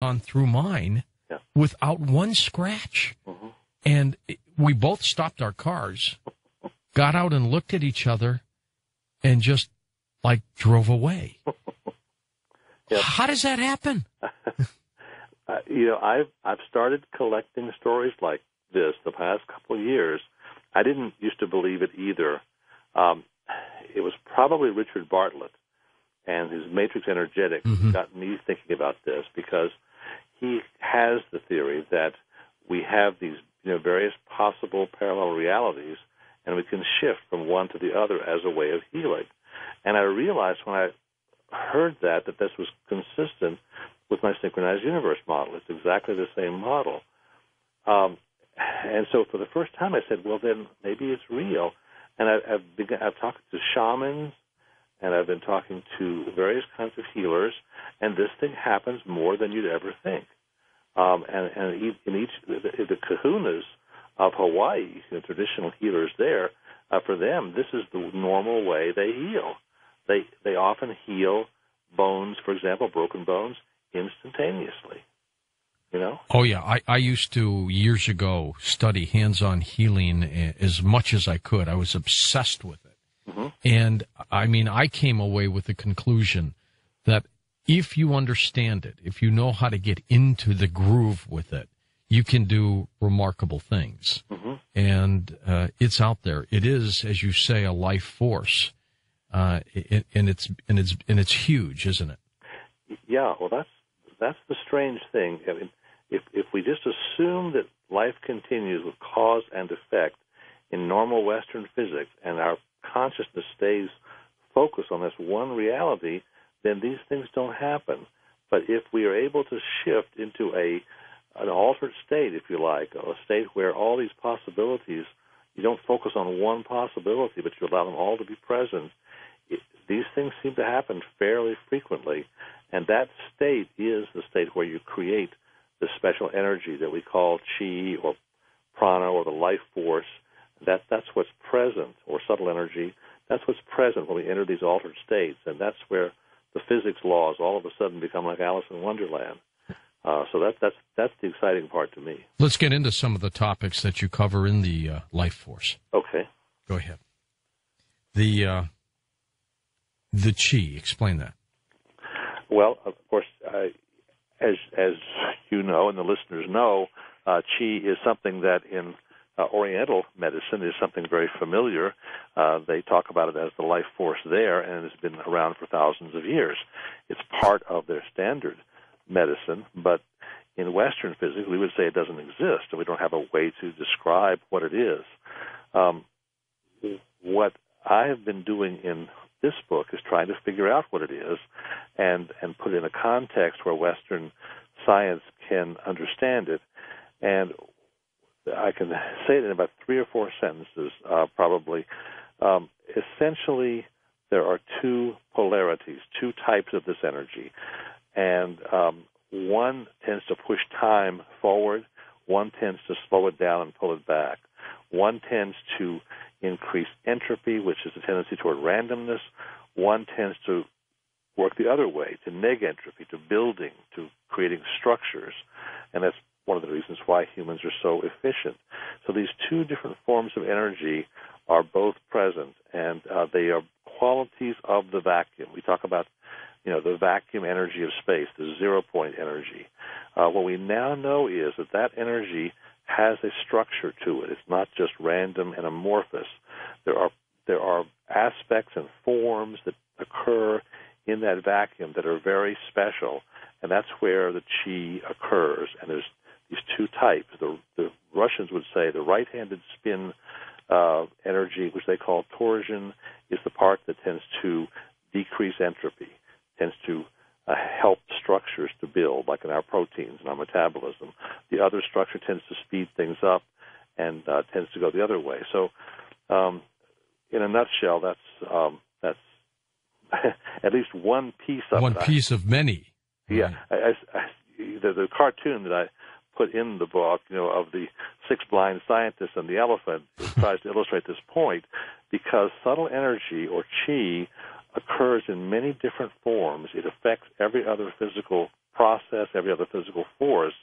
on through mine without one scratch. Mm-hmm. And we both stopped our cars, got out and looked at each other, and just, like, drove away. Yep. How does that happen? I've started collecting stories like this the past couple of years. I didn't used to believe it either. It was probably Richard Bartlett and his Matrix Energetic got me thinking about this, because he has the theory that we have these various possible parallel realities, and we can shift from one to the other as a way of healing. And I realized when I heard that this was consistent with my synchronized universe model. It's exactly the same model. And so for the first time I said, well, then maybe it's real. And I've talked to shamans, and I've been talking to various kinds of healers, and this thing happens more than you'd ever think. And in the kahunas of Hawaii, traditional healers there, for them, this is the normal way they heal. They often heal bones, for example, broken bones, instantaneously. Oh, yeah. I used to, years ago, study hands-on healing as much as I could. I was obsessed with it. Mm-hmm. And, I came away with the conclusion that if you understand it, if you know how to get into the groove with it, you can do remarkable things. Mm-hmm. And it's out there. It is, as you say, a life force. And it's huge, isn't it? Yeah, well, that's the strange thing. I mean, if we just assume that life continues with cause and effect in normal Western physics, and our consciousness stays focused on this one reality, then these things don't happen. But if we are able to shift into an altered state, if you like, a state where all these possibilities, you don't focus on one possibility, but you allow them all to be present, these things seem to happen fairly frequently. And that state is the state where you create the special energy that we call Chi or Prana or the life force. That's what's present, or subtle energy. That's what's present when we enter these altered states. And that's where the physics laws all of a sudden become like Alice in Wonderland. So that's the exciting part to me. Let's get into some of the topics that you cover in the life force. Okay. Go ahead. The Chi, explain that. Well, of course, as you know and the listeners know, Chi is something that in Oriental medicine is something very familiar. They talk about it as the life force there, and it's been around for thousands of years. It's part of their standard medicine, but in Western physics, we would say it doesn't exist, and we don't have a way to describe what it is. What I have been doing in this book is trying to figure out what it is and put it in a context where Western science can understand it. And I can say it in about three or four sentences, probably. Essentially, there are two polarities, two types of this energy. And one tends to push time forward. One tends to slow it down and pull it back. One tends to increase entropy, which is a tendency toward randomness. One tends to work the other way, to neg entropy, to building, to creating structures. And that's one of the reasons why humans are so efficient. So these two different forms of energy are both present, and they are qualities of the vacuum. We talk about the vacuum energy of space, the zero-point energy. What we now know is that energy has a structure to it. It's not just random and amorphous. There are aspects and forms that occur in that vacuum that are very special, and that's where the Chi occurs. And there's these two types. The Russians would say the right-handed spin energy, which they call torsion, is the part that tends to decrease entropy, tends to help structures to build, like in our proteins and our metabolism. The other structure tends to speed things up and tends to go the other way. So in a nutshell, that's at least one piece of one piece of many. Yeah. The cartoon that I put in the book, of the six blind scientists and the elephant tries to illustrate this point, because subtle energy, or Chi, occurs in many different forms. It affects every other physical process, every other physical force.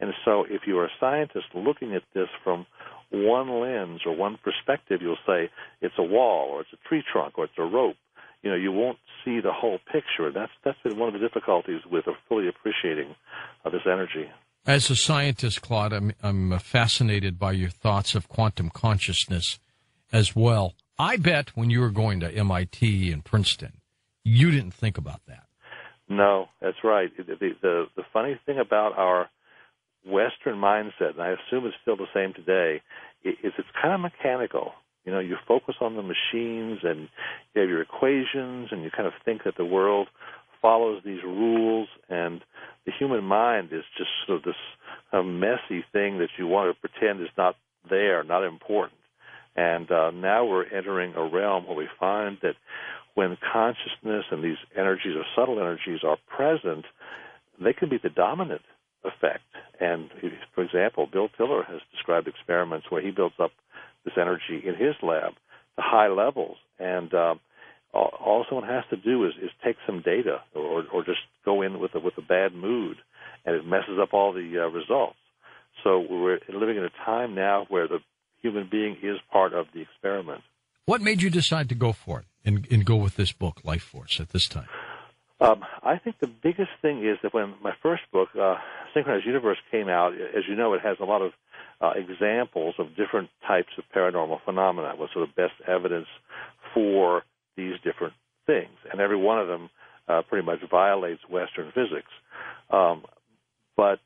And so if you're a scientist looking at this from one lens or one perspective, you'll say it's a wall or it's a tree trunk or it's a rope. You know, you won't see the whole picture. That's been one of the difficulties with fully appreciating this energy. As a scientist, Claude, I'm fascinated by your thoughts of quantum consciousness as well. I bet when you were going to MIT and Princeton, you didn't think about that. No, that's right. The funny thing about our Western mindset, and I assume it's still the same today, is it's kind of mechanical. You know, you focus on the machines and you have your equations and you kind of think that the world follows these rules, and the human mind is just sort of this messy thing that you want to pretend is not there, not important. And now we're entering a realm where we find that when consciousness and these energies or subtle energies are present, they can be the dominant effect. And, for example, Bill Tiller has described experiments where he builds up this energy in his lab to high levels. And all someone has to do is take some data or just go in with a bad mood, and it messes up all the results. So we're living in a time now where the human being is part of the experiment. What made you decide to go for it and go with this book, Life Force, at this time? I think the biggest thing is that when my first book, Synchronized Universe, came out, as you know, it has a lot of examples of different types of paranormal phenomena, with sort of best evidence for these different things. And every one of them pretty much violates Western physics. But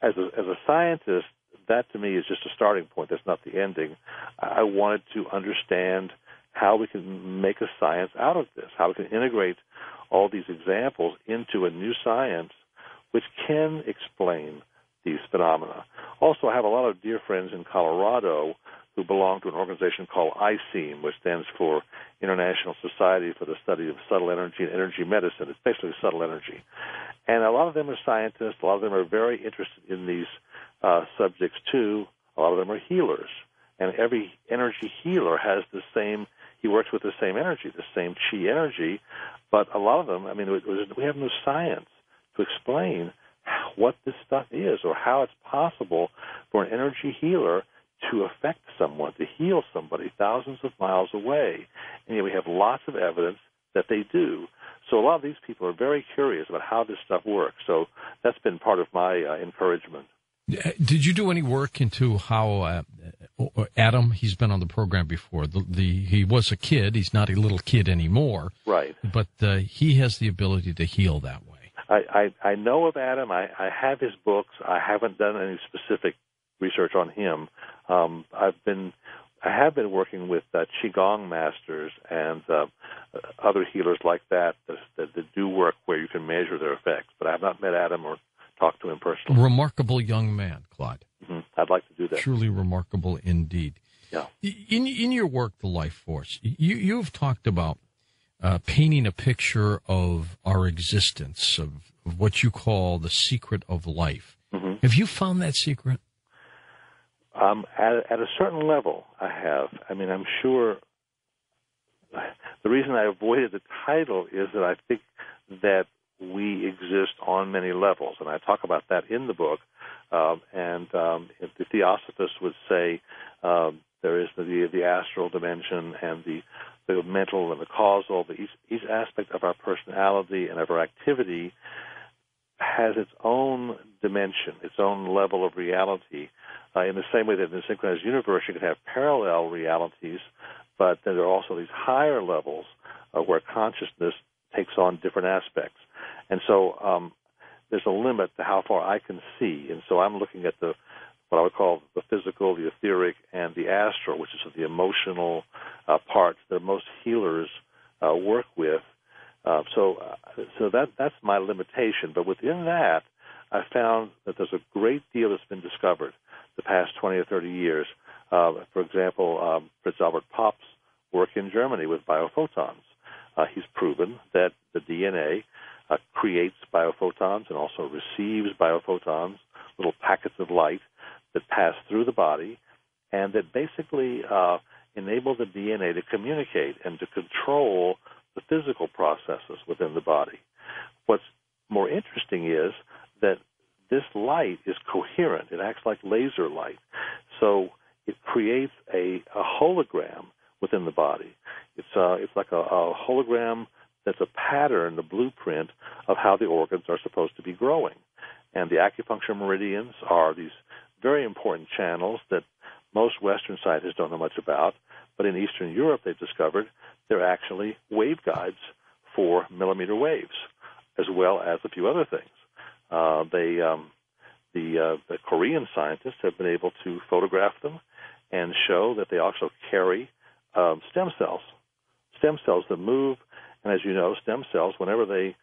as a scientist, that to me is just a starting point. That's not the ending. I wanted to understand how we can make a science out of this, how we can integrate all these examples into a new science which can explain these phenomena. Also, I have a lot of dear friends in Colorado who belong to an organization called ICM, which stands for International Society for the Study of Subtle Energy and Energy Medicine. It's basically subtle energy. And a lot of them are scientists. A lot of them are very interested in these subjects, too. A lot of them are healers. And every energy healer has the same, he works with the same energy, the same Chi energy. But a lot of them, I mean, we have no science to explain what this stuff is or how it's possible for an energy healer to affect someone, to heal somebody thousands of miles away. And yet we have lots of evidence that they do. So a lot of these people are very curious about how this stuff works. So that's been part of my encouragement. Did you do any work into how Adam, he's been on the program before, he was a kid, he's not a little kid anymore. Right. But he has the ability to heal that way. I know of Adam. I have his books. I haven't done any specific research on him. I have been working with qigong masters and other healers like that do work where you can measure their effects. But I have not met Adam or talked to him personally. Remarkable young man, Claude. Mm-hmm. I'd like to do that. Truly remarkable indeed. Yeah. In your work, The Life Force, you've talked about painting a picture of our existence, of what you call the secret of life. Mm-hmm. Have you found that secret? At a certain level, I have. I mean, I'm sure the reason I avoided the title is that I think that we exist on many levels, and I talk about that in the book. The Theosophists would say there is the astral dimension and the mental and the causal. But each aspect of our personality and of our activity has its own dimension, its own level of reality. In the same way that in the synchronized universe, you can have parallel realities, but there are also these higher levels where consciousness takes on different aspects. And so there's a limit to how far I can see. And so I'm looking at what I would call the physical, the etheric, and the astral, which is the emotional parts that most healers work with. So that's my limitation. But within that, I found that there's a great deal that's been discovered the past 20 or 30 years. For example, Fritz Albert Popp's work in Germany with biophotons. He's proven that the DNA creates biophotons and also receives biophotons, little packets of light that pass through the body, and that basically enable the DNA to communicate and to control the physical processes within the body. What's more interesting is that this light is coherent. It acts like laser light. So it creates a hologram within the body. It's like a hologram that's a pattern, a blueprint of how the organs are supposed to be growing. And the acupuncture meridians are these very important channels that most Western scientists don't know much about, but in Eastern Europe they've discovered they're actually waveguides for millimeter waves, as well as a few other things. The Korean scientists have been able to photograph them and show that they also carry stem cells that move. And as you know, stem cells, whenever they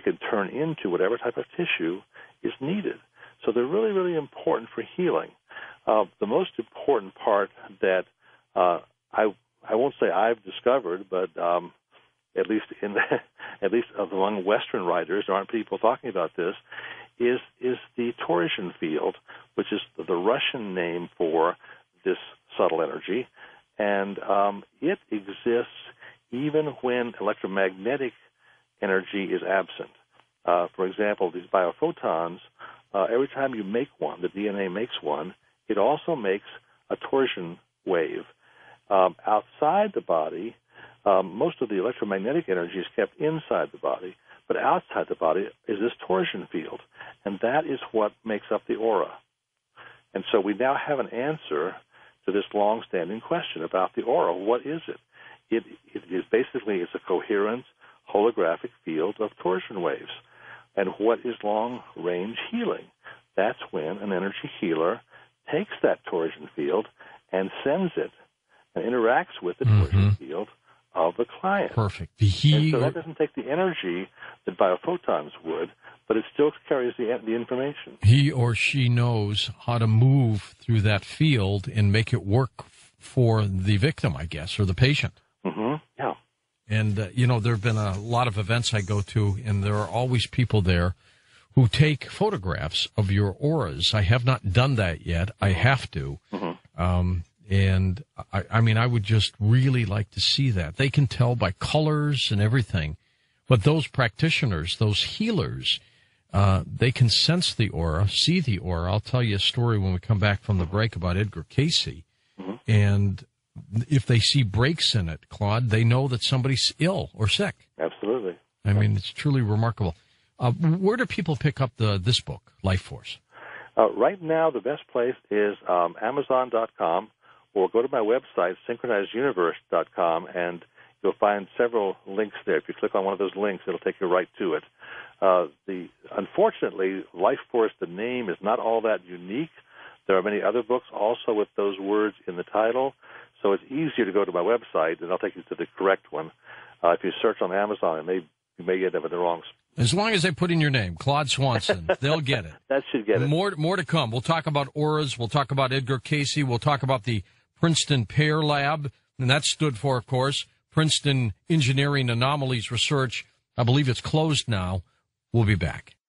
can turn into whatever type of tissue is needed. So they're really, really important for healing. The most important part that I won't say I've discovered, but at least among Western writers, there aren't people talking about this, is the torsion field, which is the Russian name for this subtle energy. And it exists even when electromagnetic energy is absent. For example, these biophotons, every time you make one, the DNA makes one, it also makes a torsion wave. Outside the body, most of the electromagnetic energy is kept inside the body, but outside the body is this torsion field, and that is what makes up the aura. And so we now have an answer to this long-standing question about the aura. What is it? It is basically, it's a coherent holographic field of torsion waves. And what is long-range healing? That's when an energy healer takes that torsion field and sends it and interacts with the torsion field of the client. Perfect. So that doesn't take the energy that biophotons would, but it still carries the information. He or she knows how to move through that field and make it work for the victim, I guess, or the patient. Yeah. And, you know, there have been a lot of events I go to, and there are always people there who take photographs of your auras. I have not done that yet. I have to. And, I mean, I would just really like to see that. They can tell by colors and everything. But those practitioners, those healers, they can sense the aura, see the aura. I'll tell you a story when we come back from the break about Edgar Cayce. And if they see breaks in it, Claude, they know that somebody's ill or sick. Absolutely. I mean, it's truly remarkable. Where do people pick up this book, Life Force? Right now, the best place is Amazon.com, or go to my website, synchronizeduniverse.com, and you'll find several links there. If you click on one of those links, it'll take you right to it. Unfortunately, Life Force, the name, is not all that unique. There are many other books also with those words in the title, so it's easier to go to my website, and I'll take you to the correct one. If you search on Amazon, you may end up in the wrong spot. As long as they put in your name, Claude Swanson, they'll get it. That should get it. More to come. We'll talk about auras. We'll talk about Edgar Cayce. We'll talk about the Princeton Pear Lab, and that stood for, of course, Princeton Engineering Anomalies Research. I believe it's closed now. We'll be back.